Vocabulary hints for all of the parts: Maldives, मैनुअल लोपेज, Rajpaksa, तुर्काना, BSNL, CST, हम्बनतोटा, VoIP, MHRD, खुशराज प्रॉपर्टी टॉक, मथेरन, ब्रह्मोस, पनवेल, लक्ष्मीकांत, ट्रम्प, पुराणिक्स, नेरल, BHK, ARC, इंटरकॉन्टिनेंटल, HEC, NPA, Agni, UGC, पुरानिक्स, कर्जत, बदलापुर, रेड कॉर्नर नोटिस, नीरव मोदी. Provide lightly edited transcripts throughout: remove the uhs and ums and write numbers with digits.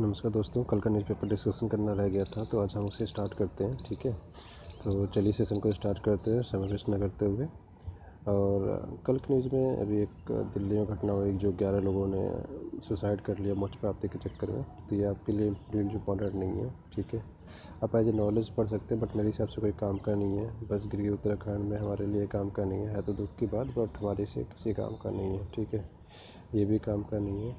नमस्कार दोस्तों, कल का न्यूज़पेपर डिस्कशन करना रह गया था तो आज हम उसे स्टार्ट करते हैं। ठीक है, तो चलिए सेशन को स्टार्ट करते हैं समावेश न करते हुए। और कल के न्यूज़ में अभी एक दिल्ली में घटना हुई जो 11 लोगों ने सुसाइड कर लिया मोक्ष प्राप्ति के चक्कर में। तो ये आपके लिए न्यूज़ इंपॉर्टेंट नहीं है। ठीक है, आप एज ए नॉलेज पढ़ सकते हैं बट मेरे हिसाब से कोई काम का नहीं है। बस गिरी उत्तराखंड में हमारे लिए काम का नहीं है, तो दुख की बात, बट हमारे से किसी काम का नहीं है। ठीक है, ये भी काम का नहीं है।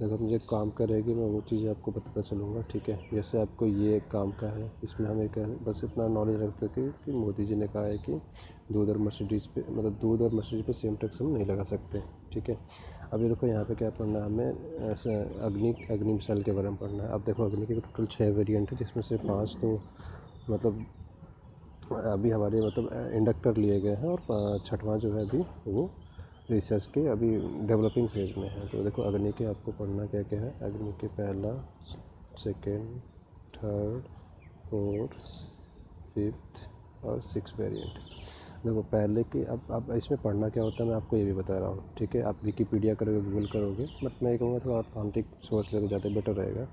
जब हम ये काम का रहेगी मैं वो चीज़ें आपको बताता चलूँगा। ठीक है, जैसे आपको ये काम का है, इसमें हम एक बस इतना नॉलेज रखते थे कि मोदी जी ने कहा है कि दूध और मर्सिडीज़ पे, मतलब दूध और मर्सिडीज़ पे सेम टैक्स हम नहीं लगा सकते। ठीक है, अब ये देखो यहाँ पे क्या पढ़ना है हमें, ऐसा अग्नि मिसाइल के बारे में पढ़ना है। अब देखो अग्नि के टोटल 6 वेरियंट है, जिसमें से 5 तो मतलब अभी हमारे मतलब इंडक्टर लिए गए हैं और 6वां जो है अभी वो रिसर्च के अभी डेवलपिंग फेज में है। तो देखो अग्नि के आपको पढ़ना क्या क्या है। अग्नि के पहला, सेकंड, थर्ड, फोर्थ, फिफ्थ और 6 वेरिएंट। देखो पहले के अब इसमें पढ़ना क्या होता है मैं आपको ये भी बता रहा हूँ। ठीक है, आप विकीपीडिया करोगे, गूगल करोगे, बट मैं कहूँगा थोड़ा अटलांटिक सोच लेकर जाते बेटर रहेगा।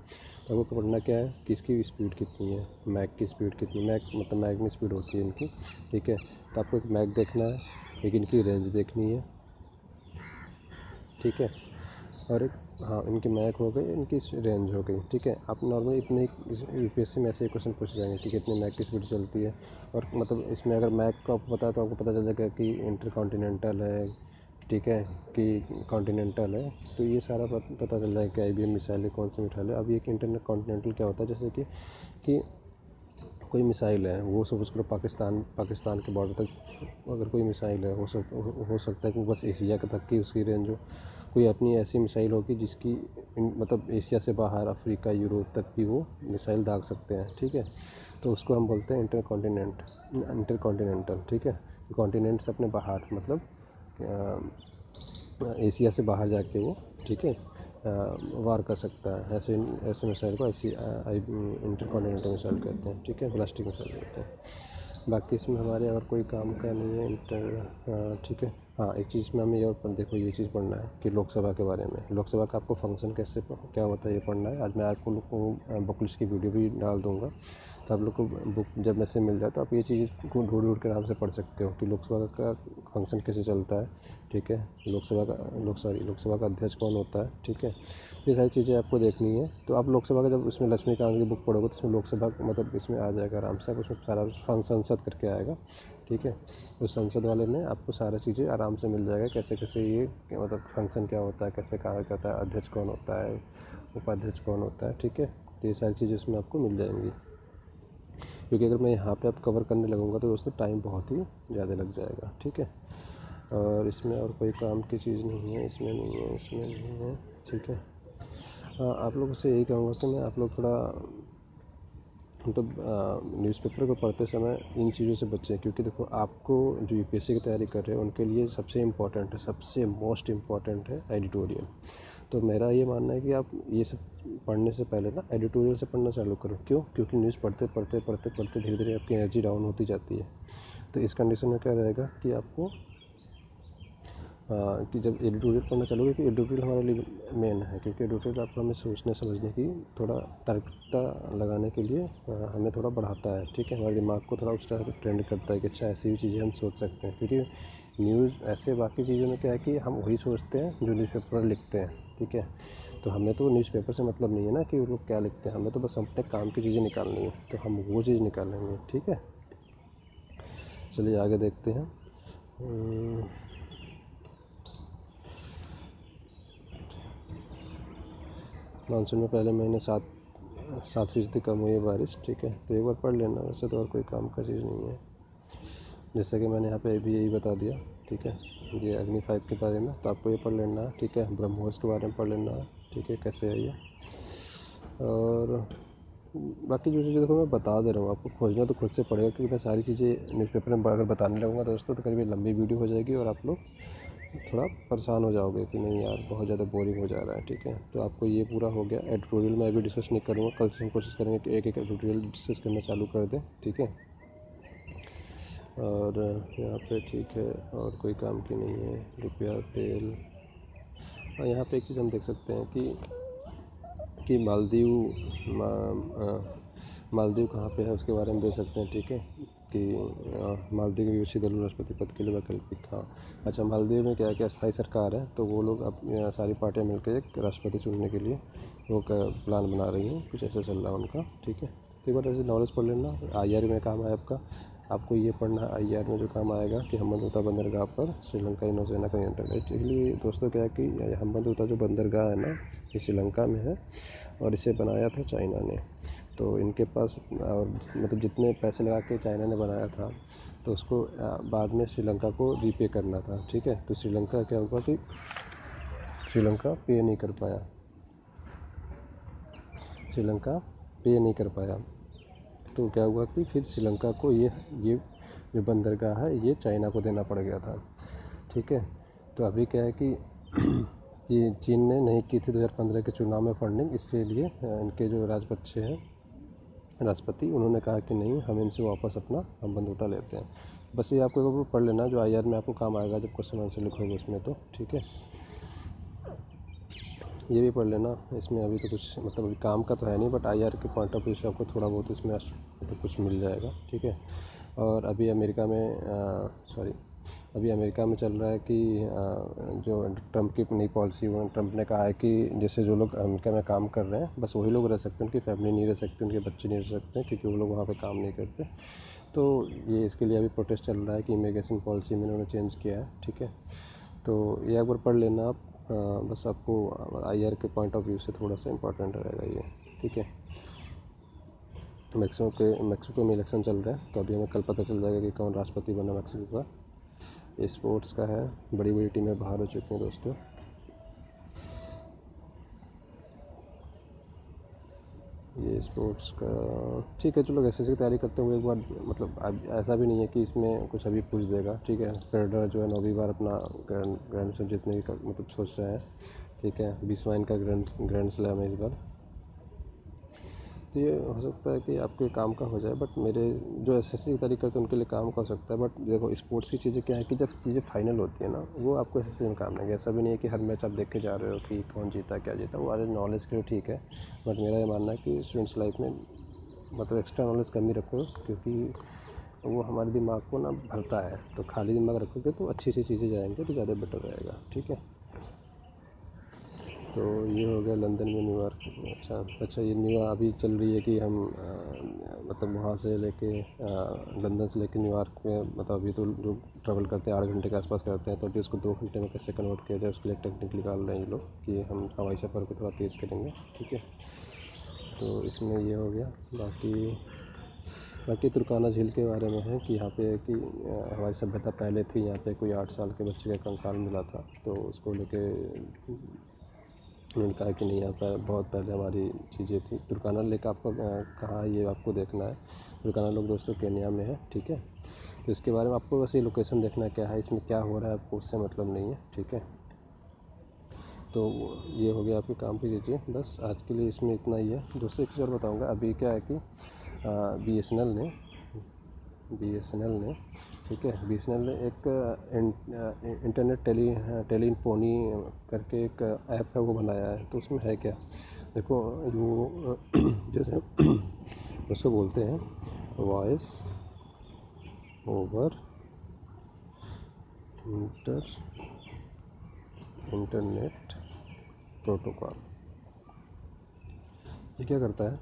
तो आपको पढ़ना क्या है, किसकी स्पीड कितनी है, मैक की स्पीड कितनी, मैक मतलब मैक में स्पीड होती है इनकी। ठीक है, तो आपको एक मैक देखना है, एक इनकी रेंज देखनी है। ठीक है, और एक हाँ इनकी मैक हो गई, इनकी रेंज हो गई। ठीक है, आप नॉर्मली इतने यूपीएससी में ऐसे क्वेश्चन पूछे जाएंगे कि कितने मैक की स्पीड चलती है। और मतलब इसमें अगर मैक का आपको पता है तो आपको पता चल जाएगा कि इंटर कॉन्टीनेंटल है, ठीक है, कि कॉन्टीनेंटल है, तो ये सारा पता चल जाएगा कि आईबीएम मिसाइल है, कौन सी मिसाइल है। अब ये इंटर कॉन्टीनेंटल क्या होता है, जैसे कि कोई मिसाइल है वो सब उसको पाकिस्तान के बॉर्डर तक, अगर कोई मिसाइल है हो सकता है कि बस एशिया तक की उसकी रेंज हो। कोई अपनी ऐसी मिसाइल होगी जिसकी मतलब एशिया से बाहर अफ्रीका, यूरोप तक भी वो मिसाइल दाग सकते हैं। ठीक है, तो उसको हम बोलते हैं इंटरकॉन्टिनेंटल। ठीक है, कॉन्टिनेंट से अपने बाहर मतलब एशिया से बाहर जाके वो, ठीक है, वार कर सकता है। ऐसे मिसाइल को इंटरकॉन्टिनेंटल मिसाइल कहते हैं। ठीक है, ब्लास्टिक मिसाइल कहते हैं। बाकी इसमें हमारे अगर कोई काम का नहीं है इंटर। ठीक है, हाँ एक चीज़ में हमें और देखो ये चीज़ पढ़ना है कि लोकसभा के बारे में, लोकसभा का आपको फंक्शन कैसे क्या होता है ये पढ़ना है। आज मैं आपको बुकलिस्ट की वीडियो भी डाल दूँगा, तो आप लोग को बुक जब मैसेज मिल जाए तो आप ये चीज़ को ढूंढ कर आराम से पढ़ सकते हो कि लोकसभा का फंक्शन कैसे चलता है। ठीक है, लोकसभा का अध्यक्ष कौन होता है। ठीक है, ये सारी चीज़ें आपको देखनी है। तो आप लोकसभा का जब उसमें लक्ष्मीकांत की बुक पढ़ोगे तो उसमें लोकसभा मतलब इसमें आ जाएगा आराम से, उसमें सारा संसद करके आएगा। ठीक है, तो संसद वाले में आपको सारा चीज़ें आराम से मिल जाएगा, कैसे कैसे ये मतलब फंक्शन क्या होता है, कैसे कार्य करता है, अध्यक्ष कौन होता है, उपाध्यक्ष कौन होता है। ठीक है, तो ये सारी चीज़ें उसमें आपको मिल जाएंगी, क्योंकि अगर मैं यहाँ पे आप कवर करने लगूँगा तो दोस्तों टाइम बहुत ही ज़्यादा लग जाएगा। ठीक है, और इसमें और कोई काम की चीज़ नहीं है, इसमें नहीं है। ठीक है, आप लोगों से यही कहूँगा कि मैं आप लोग थोड़ा मतलब न्यूज़पेपर को पढ़ते समय इन चीज़ों से बचें, क्योंकि देखो आपको जो यूपीएससी की तैयारी कर रहे हैं उनके लिए सबसे मोस्ट इम्पॉर्टेंट है एडिटोरियल। तो मेरा ये मानना है कि आप ये सब पढ़ने से पहले ना एडिटोरियल से पढ़ना चालू करो। क्यों? क्योंकि न्यूज़ पढ़ते धीरे धीरे आपकी एनर्जी डाउन होती जाती है। तो इस कंडीशन में क्या रहेगा कि आपको कि जब एडिटोरियल पढ़ना चालू, कि एडिटोरियल हमारे लिए मेन है, क्योंकि एडिटोरियल आपको हमें सोचने समझने की थोड़ा तार्किकता लगाने के लिए हमें थोड़ा बढ़ाता है। ठीक है, हमारे दिमाग को थोड़ा उस तरह ट्रेंड करता है कि अच्छा ऐसी भी चीज़ें हम सोच सकते हैं, क्योंकि न्यूज़ ऐसे बाकी चीज़ों में क्या है कि हम वही सोचते हैं जो न्यूज़पेपर लिखते हैं। ठीक है, तो हमें तो न्यूज़पेपर से मतलब नहीं है ना कि वो लोग क्या लिखते हैं, हमें तो बस अपने काम की चीज़ें निकालनी है, तो हम वो चीज़ निकालेंगे। ठीक है, चलिए आगे देखते हैं। मानसून में पहले महीने 7% कम हुई है बारिश। ठीक है, तो एक बार पढ़ लेना, वैसे तो और कोई काम का चीज़ नहीं है, जैसे कि मैंने यहाँ पे भी यही बता दिया। ठीक है, ये अग्नि 5 के बारे में तो आपको ये पढ़ लेना है। ठीक है, ब्रह्मोस के बारे में पढ़ लेना है। ठीक है, कैसे है ये, और बाकी जो चीज़ें देखो मैं बता दे रहा हूँ आपको, खोजना तो खुद से पड़ेगा, क्योंकि मैं सारी चीज़ें न्यूज़पेपर में अगर बताने लगूँगा दोस्तों तो करीब लंबी वीडियो हो जाएगी और आप लोग थोड़ा परेशान हो जाओगे कि नहीं यार बहुत ज़्यादा बोरिंग हो जा रहा है। ठीक है, तो आपको ये पूरा हो गया। एडिटोरियल में अभी डिस्कस नहीं करूँगा, कल से हम कोशिश करेंगे कि एक एडिटोरियल डिस्कस करना चालू कर दें। ठीक है, और यहाँ पे ठीक है और कोई काम की नहीं है, रुपया तेल। और यहाँ पे एक चीज़ हम देख सकते हैं कि कि मालदीव कहाँ पे है उसके बारे में दे सकते हैं, ठीक है, कि मालदीव के UGC दल राष्ट्रपति पद के लिए वैकल्पिक। हाँ अच्छा, मालदीव में क्या है कि अस्थायी सरकार है, तो वो लोग अब सारी पार्टियाँ मिलकर एक राष्ट्रपति चुनने के लिए वो प्लान बना रही हैं, कुछ ऐसा चल रहा है उनका, ठीक है। तो एक बार ऐसे नॉलेज पढ़ लेना, IR में काम आया आपका, आपको ये पढ़ना IR में जो काम आएगा कि हम्बनतोटा बंदरगाह पर श्रीलंका नौसेना का नियंत्रण। एक्चुअली दोस्तों क्या है कि हम्बनतोटा जो बंदरगाह है ना ये श्रीलंका में है और इसे बनाया था चाइना ने, तो इनके पास और मतलब जितने पैसे लगा के चाइना ने बनाया था तो उसको बाद में श्रीलंका को रीपे करना था, ठीक है। तो श्रीलंका क्या हुआ कि श्रीलंका पे नहीं कर पाया, श्रीलंका पे नहीं कर पाया, तो क्या हुआ कि फिर श्रीलंका को ये जो बंदरगाह है ये चाइना को देना पड़ गया था, ठीक है। तो अभी क्या है कि ये चीन ने नहीं की थी 2015 के चुनाव में फंडिंग, इसके लिए इनके जो राजपक्षे हैं राष्ट्रपति, उन्होंने कहा कि नहीं हम इनसे वापस अपना हम बंधुता लेते हैं। बस ये आपको एक बार पढ़ लेना, जो IR में आपको काम आएगा जब क्वेश्चन आंसर लिखोगे उसमें, तो ठीक है ये भी पढ़ लेना। इसमें अभी तो कुछ मतलब अभी काम का तो है नहीं, बट IR के पॉइंट ऑफ व्यू से आपको थोड़ा बहुत इसमें तो कुछ मिल जाएगा, ठीक है। और अभी अमेरिका में अभी अमेरिका में चल रहा है कि जो ट्रम्प की नई पॉलिसी, ट्रम्प ने कहा है कि जैसे जो लोग अमेरिका में काम कर रहे हैं बस वही लोग रह सकते हैं, उनकी फैमिली नहीं रह सकती, उनके बच्चे नहीं रह सकते क्योंकि वो लोग वहाँ पे काम नहीं करते। तो ये इसके लिए अभी प्रोटेस्ट चल रहा है कि इमिग्रेशन पॉलिसी में उन्होंने चेंज किया है, ठीक है। तो ये एक बार पढ़ लेना आप, बस आपको IR के पॉइंट ऑफ व्यू से थोड़ा सा इम्पोर्टेंट रहेगा ये, ठीक है। मैक्सिको में इलेक्शन चल रहा है, तो अभी हमें कल पता चल जाएगा कि कौन राष्ट्रपति बना मैक्सिको का। स्पोर्ट्स का है, बड़ी बड़ी टीमें बाहर हो चुकी हैं दोस्तों। ये स्पोर्ट्स का ठीक है, चलो HEC की तैयारी करते हुए एक बार मतलब अब ऐसा भी नहीं है कि इसमें कुछ अभी पूछ देगा, ठीक है। पेडर जो है 9वीं बार अपना ग्रैंड स्लैम जीतने की मतलब सोच रहे हैं, ठीक है। 20वां इनका ग्रैंड स्लैम है इस बार, तो ये हो सकता है कि आपके काम का हो जाए, बट मेरे जो HEC की तैयारी करते हैं उनके लिए काम का हो सकता है। बट देखो स्पोर्ट्स की चीज़ें क्या है कि जब चीज़ें फाइनल होती है ना वो आपको HEC में काम नहीं है। ऐसा भी नहीं है कि हर मैच आप देख के जा रहे हो कि कौन जीता क्या जीता, वो आज नॉलेज के लिए ठीक है, बट मेरा ये मानना है कि स्टूडेंट्स लाइफ में मतलब एक्स्ट्रा नॉलेज कम ही रखो, क्योंकि वो हमारे दिमाग को ना भरता है। तो खाली दिमाग रखोगे तो अच्छी अच्छी चीज़ें जाएंगे तो ज़्यादा बेटर रहेगा, ठीक है। तो ये हो गया लंदन में, न्यूयॉर्क में। अच्छा ये न्यूयॉर्क अभी चल रही है कि हम मतलब वहाँ से लेके लंदन से लेके न्यूयॉर्क में मतलब अभी तो लोग ट्रैवल करते हैं 8 घंटे के आसपास करते हैं, तो अभी उसको 2 घंटे में कैसे कन्वर्ट किया जाए उसके लिए टेक्निक निकाल रहे हैं ये लोग कि हम हवाई सफ़र को थोड़ा तेज़ करेंगे, ठीक है। तो इसमें ये हो गया। बाकी तुर्काना झील के बारे में है कि यहाँ पे कि हमारी सभ्यता पहले थी, यहाँ पर कोई 8 साल के बच्चे का कंकाल मिला था, तो उसको लेके उन्होंने कहा कि नहीं यहाँ पर बहुत पहले हमारी चीज़ें थी। तुर्काना लेक आपको कहाँ है ये आपको देखना है। तुर्काना लोग दोस्तों केन्या में है, ठीक है। तो इसके बारे में आपको बस ये लोकेशन देखना क्या है, इसमें क्या हो रहा है आपको उससे मतलब नहीं है, ठीक है। तो ये हो गया आपके काम की चीज़ें। बस आज के लिए इसमें इतना ही है दोस्तों। एक चीज़ और बताऊँगा, अभी क्या है कि BSNL ने ठीक है, BSNL ने एक इंटरनेट टेली पोनी करके एक ऐप है वो बनाया है। तो उसमें है क्या देखो, वो जैसे उसको बोलते हैं वॉइस ओवर इंटरनेट प्रोटोकॉल। ये क्या करता है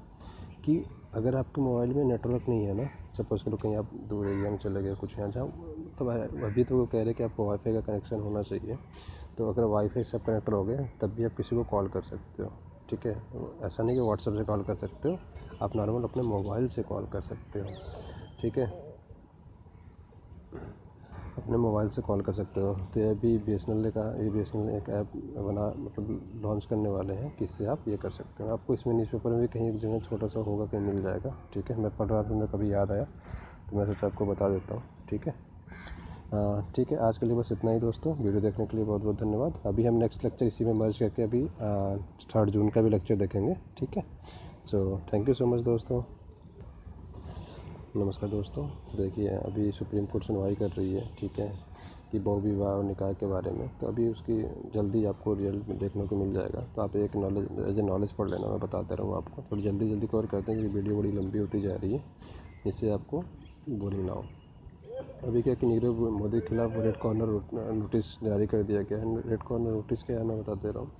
कि अगर आपके मोबाइल में नेटवर्क नहीं है ना, सपोज करो कहीं आप दूर एरिया में चले गए कुछ यहाँ जहाँ तो अभी तो वो कह रहे हैं कि आपको वाईफाई का कनेक्शन होना चाहिए, तो अगर वाईफाई से आप कनेक्ट रहोगे तब भी आप किसी को कॉल कर सकते हो, ठीक है। ऐसा नहीं कि व्हाट्सएप से कॉल कर सकते हो, आप नॉर्मल अपने मोबाइल से कॉल कर सकते हो, ठीक है, अपने मोबाइल से कॉल कर सकते हो। तो ये अभी BSNL एक ऐप बना मतलब लॉन्च करने वाले हैं कि इससे आप ये कर सकते हो। आपको इसमें न्यूज़पेपर में भी कहीं एक जगह छोटा सा होगा कहीं मिल जाएगा, ठीक है। मैं पढ़ रहा था, मैं कभी याद आया तो मैं सोचा आपको बता देता हूँ, ठीक है। ठीक है आज के लिए बस इतना ही दोस्तों। वीडियो देखने के लिए बहुत बहुत धन्यवाद। अभी हम नेक्स्ट लेक्चर इसी में मर्ज करके अभी 3 जून का भी लेक्चर देखेंगे, ठीक है। So thank you so much दोस्तों। नमस्कार दोस्तों। देखिए अभी सुप्रीम कोर्ट सुनवाई कर रही है, ठीक है, कि बहुविवाह निकाह के बारे में, तो अभी उसकी जल्दी आपको रिजल्ट देखने को मिल जाएगा। तो आप एक नॉलेज एज ए नॉलेज पढ़ लेना, मैं बताते रहूँ आपको। थोड़ी जल्दी जल्दी कवर करते हैं क्योंकि वीडियो बड़ी लंबी होती जा रही है, जिससे आपको बोरिंग ना हो। अभी क्या कि नीरव मोदी के खिलाफ रेड कॉर्नर नोटिस जारी कर दिया गया है। रेड कॉर्नर नोटिस क्या है मैं बताते रहा हूँ।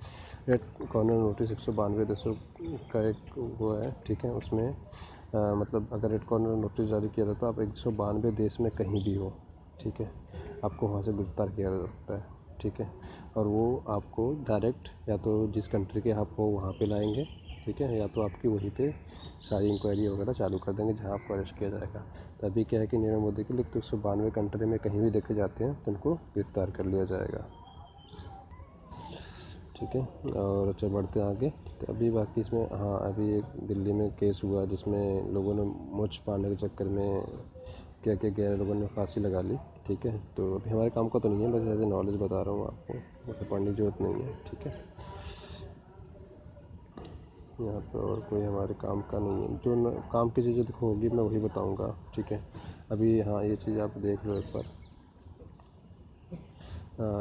रेड कॉर्नर नोटिस 192 देशों का एक वो है, ठीक है। उसमें मतलब अगर रेड कॉर्नर नोटिस जारी किया जाता है तो आप 192 देश में कहीं भी हो, ठीक है, आपको वहाँ से गिरफ्तार किया जा सकता है, ठीक है। और वो आपको डायरेक्ट या तो जिस कंट्री के आप हो वहाँ पर लाएँगे, ठीक है, या तो आपकी वहीं पे सारी इंक्वायरी वगैरह चालू कर देंगे जहाँ आपको अरेस्ट किया जाएगा। तो अभी क्या है कि नीरव मोदी के लिए 192 कंट्री में कहीं भी देखे जाते हैं तो उनको गिरफ़्तार कर लिया जाएगा, ठीक है। और अच्छा बढ़ते आगे, तो अभी बाकी इसमें हाँ अभी एक दिल्ली में केस हुआ जिसमें लोगों ने मुछ पाने के चक्कर में क्या क्या गया, लोगों ने फांसी लगा ली, ठीक है। तो अभी हमारे काम का तो नहीं है, बस ऐसे नॉलेज बता रहा हूँ आपको, तो पढ़ने की जरूरत नहीं है, ठीक है। यहाँ पर और कोई हमारे काम का नहीं है, जो काम की चीज़ें देखो होगी मैं वही बताऊंगा, ठीक है। अभी हाँ ये चीज़ आप देख लो एक बार।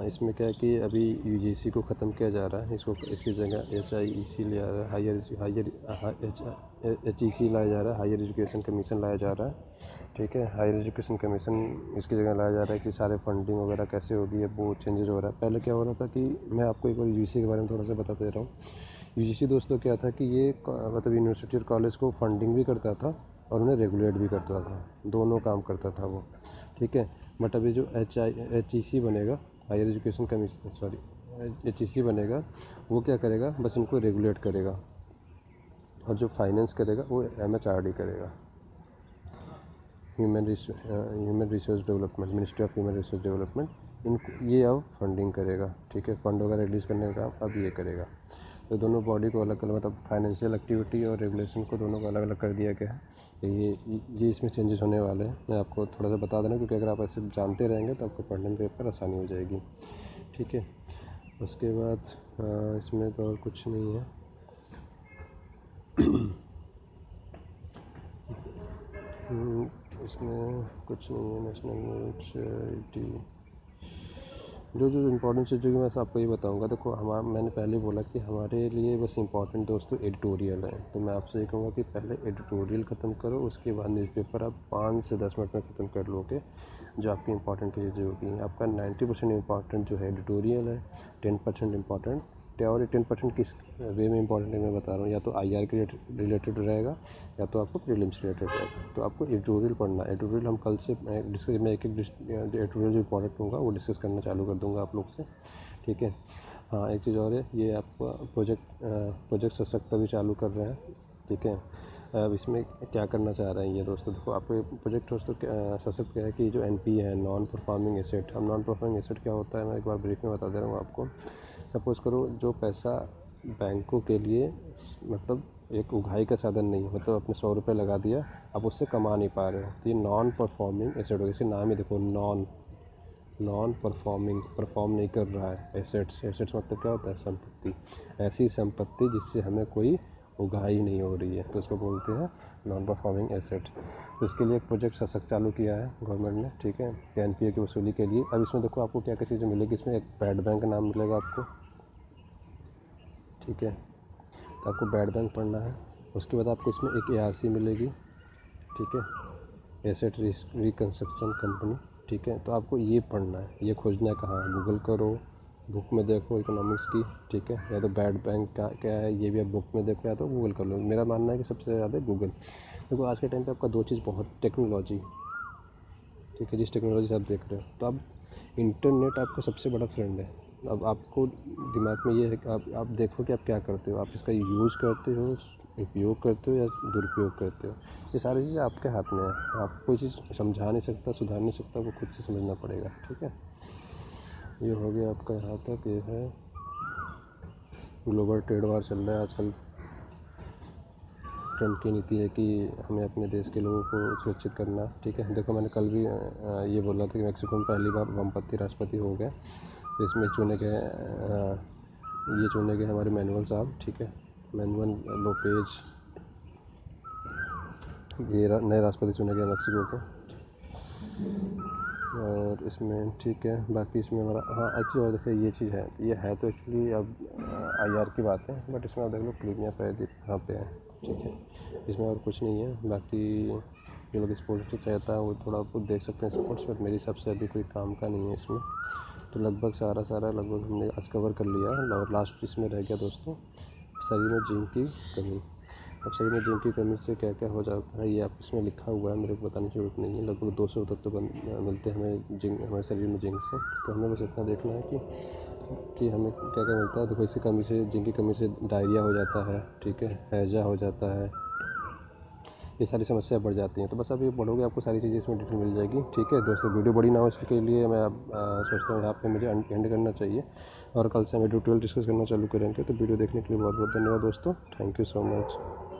इसमें क्या है कि अभी यूजीसी को ख़त्म किया जा रहा है, इसको इसकी जगह HEC लिया जा रहा है, HEC लाया जा रहा है, हायर एजुकेशन कमीशन लाया जा रहा है, ठीक है। हायर एजुकेशन कमीशन इसकी जगह लाया जा रहा है कि सारे फंडिंग वगैरह कैसे होगी, अब वो चेंजेज हो रहा है। पहले क्या हो रहा था कि मैं आपको एक बार UGC के बारे में थोड़ा सा बता दे रहा हूँ। UGC दोस्तों क्या था कि ये मतलब यूनिवर्सिटी और कॉलेज को फंडिंग भी करता था और उन्हें रेगुलेट भी करता था, दोनों काम करता था वो, ठीक है। बट अभी जो HEC बनेगा, हायर एजुकेशन कमीशन HEC बनेगा, वो क्या करेगा, बस उनको रेगुलेट करेगा, और जो फाइनेंस करेगा वो MHRD करेगा, human resource development, ministry of human resource development, इन ये अब फंडिंग करेगा, ठीक है। फंड वगैरह रिलीज़ करने का काम अब ये करेगा। तो दोनों बॉडी को अलग अलग, मतलब फाइनेंशियल एक्टिविटी और रेगुलेशन को दोनों को अलग अलग कर दिया गया है। ये इसमें चेंजेस होने वाले हैं, मैं आपको थोड़ा सा बता देना क्योंकि अगर आप ऐसे जानते रहेंगे तो आपको पढ़ने में पेपर आसानी हो जाएगी, ठीक है। उसके बाद इसमें तो और कुछ नहीं है। इसमें कुछ नहीं है। नेशनल न्यूज जो जो इम्पोर्टेंट चीज़ों की मैं आपको ये बताऊंगा। देखो मैंने पहले बोला कि हमारे लिए बस इम्पॉर्टेंट दोस्तों एडिटोरियल है, तो मैं आपसे ये कहूँगा कि पहले एडिटोरियल ख़त्म करो, उसके बाद न्यूज़पेपर आप 5 से 10 मिनट में ख़त्म कर लोगे, जो आपकी इम्पॉर्टेंट चीज़ें होगी। आपका 90% इम्पॉर्टेंट जो है एडिटोरियल है, 10% इम्पॉर्टेंट, और 10% किस वे में इम्पॉर्टेंट है मैं बता रहा हूँ, या तो IR के रिलेटेड रहेगा या तो आपको प्रीलिम्स रिलेटेड रहेगा। तो आपको एडिटोरियल पढ़ना है। एडिटोरियल हम कल से डिस्कस, मैं एक एडिटोरियल जो इम्पोर्टेंट होगा वो डिस्कस करना चालू कर दूँगा आप लोग से, ठीक है। हाँ एक चीज़ और है, ये आपका प्रोजेक्ट सशक्त भी चालू कर रहे हैं, ठीक है। अब इसमें क्या करना चाह रहे हैं ये दोस्तों, देखो आपको प्रोजेक्ट दोस्तों सशक्त क्या है कि जो NPA है, नॉन परफॉर्मिंग एसेट। अब नॉन परफॉर्मिंग एसेट क्या होता है मैं एक बार ब्रीफ में बता दे रहा हूँ आपको। सपोज़ करो जो पैसा बैंकों के लिए मतलब एक उगाही का साधन नहीं, मतलब आपने 100 रुपये लगा दिया, आप उससे कमा नहीं पा रहे हो, तो ये नॉन परफॉर्मिंग एसेट होगा। इसके नाम ही देखो, नॉन परफॉर्मिंग, परफॉर्म नहीं कर रहा है। एसेट्स मतलब क्या होता है, संपत्ति, ऐसी संपत्ति जिससे हमें कोई उगाही नहीं हो रही है, तो उसको बोलते हैं नॉन परफॉर्मिंग एसेट। तो इसके लिए एक प्रोजेक्ट सशक्त चालू किया है गवर्नमेंट ने, ठीक है, NPA की वसूली के लिए। अब इसमें देखो आपको क्या क्या चीज़ें मिलेगी। इसमें एक पैड बैंक का नाम मिलेगा आपको, ठीक है, तो आपको बैड बैंक पढ़ना है। उसके बाद आपको इसमें एक ARC मिलेगी, ठीक है, एसेट रिकन्स्ट्रक्शन कंपनी, ठीक है। तो आपको ये पढ़ना है, ये खोजना है कहाँ, गूगल करो, बुक में देखो इकोनॉमिक्स की, ठीक है, या तो बैड बैंक का क्या है ये भी आप बुक में देखो या तो गूगल कर लो। मेरा मानना है कि सबसे ज़्यादा गूगल। देखो आज के टाइम पर आपका 2 चीज़ बहुत, टेक्नोलॉजी, ठीक है, जिस टेक्नोलॉजी से आप देख रहे हो, तो अब इंटरनेट आपका सबसे बड़ा फ्रेंड है। अब आपको दिमाग में ये है कि आप देखो कि आप क्या करते हो, आप इसका यूज़ करते हो, उपयोग करते हो या दुरुपयोग करते हो। ये सारी चीज़ें आपके हाथ में है, आप कोई चीज़ समझा नहीं सकता, सुधार नहीं सकता, वो खुद से समझना पड़ेगा, ठीक है। ये हो गया आपका यहाँ तक। ये है ग्लोबल ट्रेड वार चल रहा है आजकल। ट्रंप की नीति है कि हमें अपने देश के लोगों को सुरक्षित करना, ठीक है। देखो मैंने कल भी ये बोला था कि मैक्सिको में पहली बार वामपंथी राष्ट्रपति हो गए। इसमें चुने गए हमारे मैनुअल साहब, ठीक है, मैनुअल लोपेज ये नए राष्ट्रपति चुने गए मैक्सिको को। और इसमें ठीक है बाकी इसमें हमारा हाँ एक चीज़ और देखिए ये चीज़ है, ये है तो एक्चुअली अब IR की बात है, बट इसमें आप देख लो क्लिक यहाँ पे यहाँ पे है, ठीक है, इसमें और कुछ नहीं है। बाकी जो लोग स्पोर्ट्स से चाहता है वो थोड़ा आपको देख सकते हैं स्पोर्ट्स, बट मेरे हिसाब से अभी कोई काम का नहीं है इसमें। तो लगभग सारा लगभग हमने आज कवर कर लिया और लास्ट इसमें रह गया दोस्तों शरीर में जिंक की कमी। अब शरीर में जिंक की कमी से क्या क्या हो जाता है ये आप इसमें लिखा हुआ है, मेरे को बताने की जरूरत नहीं है। लगभग 200 तत्व तो मिलते हैं हमें जिंक, हमारे शरीर में जिंक से। तो हमें बस इतना देखना है कि हमें क्या क्या मिलता है। तो इसी कमी से, जिंक की कमी से डायरिया हो जाता है, ठीक है, हैजा हो जाता है, ये सारी समस्याएं बढ़ जाती हैं। तो बस आप ये पढ़ोगे आपको सारी चीज़ें इसमें डिटेल मिल जाएगी, ठीक है दोस्तों। वीडियो बड़ी ना हो इसके लिए मैं सोचता हूँ यहाँ पे मुझे एंड करना चाहिए, और कल से हमें ट्यूटोरियल डिस्कस करना चालू करेंगे। तो वीडियो देखने के लिए बहुत बहुत धन्यवाद दोस्तों, थैंक यू सो मच।